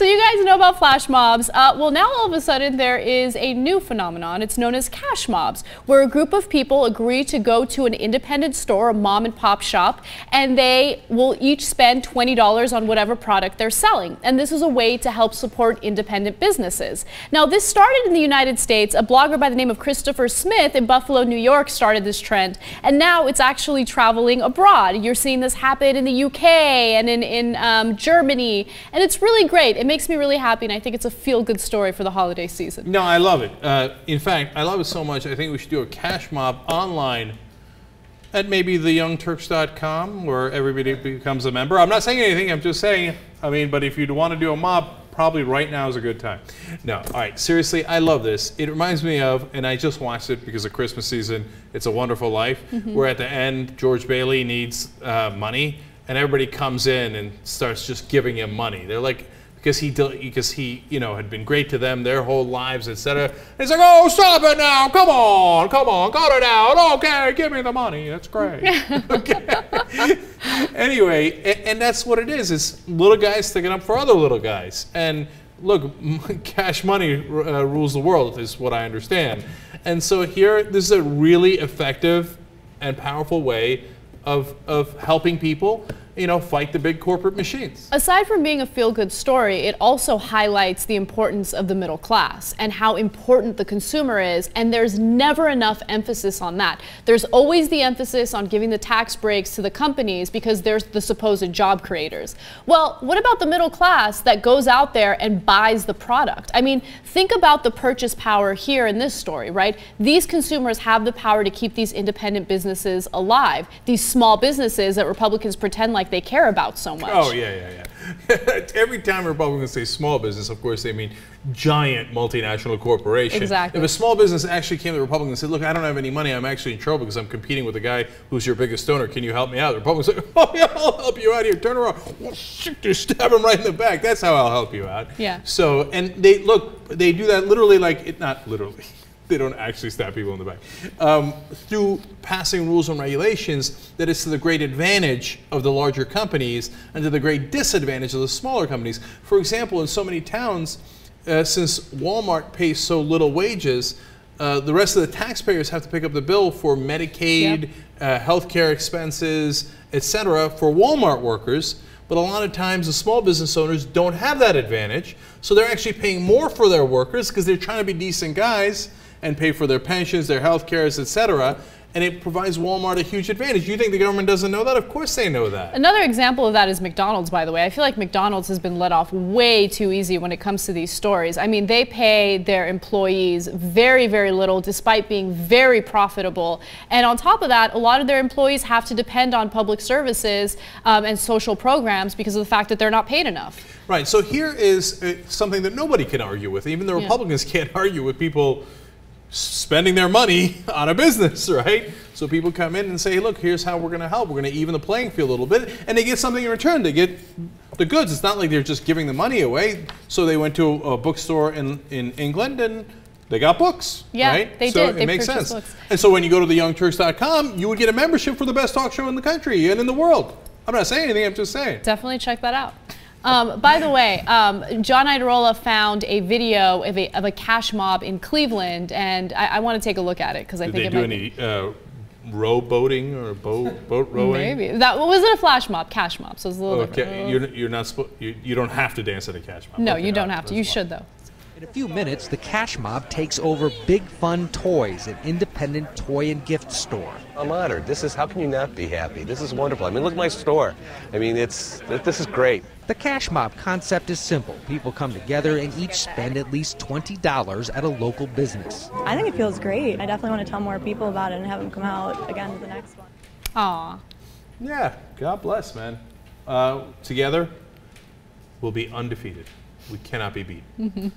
So you guys know about flash mobs. Well, now all of a sudden there is a new phenomenon. It's known as cash mobs, where a group of people agree to go to an independent store, a mom and pop shop, and they will each spend $20 on whatever product they're selling. And this is a way to help support independent businesses. Now, this started in the United States. A blogger by the name of Christopher Smith in Buffalo, New York started this trend, and now it's actually traveling abroad. You're seeing this happen in the UK and in Germany, and it's really great. It makes me really happy, and I think it's a feel-good story for the holiday season. No, I love it. In fact, I love it so much, I think we should do a cash mob online at maybe theyoungturks.com, where everybody becomes a member. I'm not saying anything, I'm just saying, I mean, but if you'd want to do a mob, probably right now is a good time. No, all right, seriously, I love this. It reminds me of, and I just watched it because of Christmas season, It's a Wonderful Life, where at the end, George Bailey needs money, and everybody comes in and starts just giving him money. They're like, because he you know, had been great to them their whole lives, etc. He's like, oh, stop it now! Come on, come on, cut it out! Okay, give me the money. That's great. Okay. Anyway, and that's what it is. It's little guys sticking up for other little guys. And look, cash money rules the world, is what I understand. And so here, this is a really effective and powerful way of helping people, you know, fight the big corporate machines. Aside from being a feel-good story, it also highlights the importance of the middle class and how important the consumer is, and there's never enough emphasis on that. There's always the emphasis on giving the tax breaks to the companies because they're the supposed job creators. Well, what about the middle class that goes out there and buys the product? I mean, think about the purchase power here in this story, right? These consumers have the power to keep these independent businesses alive, these small businesses that Republicans pretend like they care about so much. Oh, yeah. Every time Republicans say small business, of course, they mean giant multinational corporation. Exactly. If a small business actually came to the Republicans and said, look, I don't have any money, I'm actually in trouble because I'm competing with a guy who's your biggest donor, can you help me out? The Republicans say, oh, yeah, I'll help you out here. Turn around. Well, shoot, just stab him right in the back. That's how I'll help you out. Yeah. So, and they, look, they do that literally like, not literally. They don't actually stab people in the back, through passing rules and regulations that is to the great advantage of the larger companies and to the great disadvantage of the smaller companies. For example, in so many towns, since Walmart pays so little wages, the rest of the taxpayers have to pick up the bill for Medicaid, healthcare expenses, etc. for Walmart workers. But a lot of times the small business owners don't have that advantage, so they're actually paying more for their workers because they're trying to be decent guys and pay for their pensions, their health cares, etc. And it provides Walmart a huge advantage. You think the government doesn't know that? Of course they know that. Another example of that is McDonald's, by the way. I feel like McDonald's has been let off way too easy when it comes to these stories. I mean, they pay their employees very, very little despite being very profitable. And on top of that, a lot of their employees have to depend on public services and social programs because of the fact that they're not paid enough. Right, so here is something that nobody can argue with. Even the Republicans can't argue with people spending their money on a business, right? So people come in and say, look, here's how we're going to help. We're going to even the playing field a little bit. And they get something in return. They get the goods. It's not like they're just giving the money away. So they went to a bookstore in England and they got books, right? They did. It makes sense. Books. And so when you go to theyoungturks.com, you would get a membership for the best talk show in the country and in the world. I'm not saying anything. I'm just saying. Definitely check that out. By the way, John Iadarola found a video of a cash mob in Cleveland, and I want to take a look at it because I think it might be. Did they do any row boating or boat rowing? Maybe. That wasn't a flash mob, cash mob, so it's a little different. You're not, you don't have to dance at a cash mob. No, you don't have to. You should, though. In a few minutes, the cash mob takes over Big Fun Toys, an independent toy and gift store. I'm honored. This is, how can you not be happy? This is wonderful. I mean, look at my store. I mean, this is great. The cash mob concept is simple. People come together and each spend at least $20 at a local business. I think it feels great. I definitely want to tell more people about it and have them come out again to the next one. Aw. Yeah, God bless, man. Together, we'll be undefeated. We cannot be beat.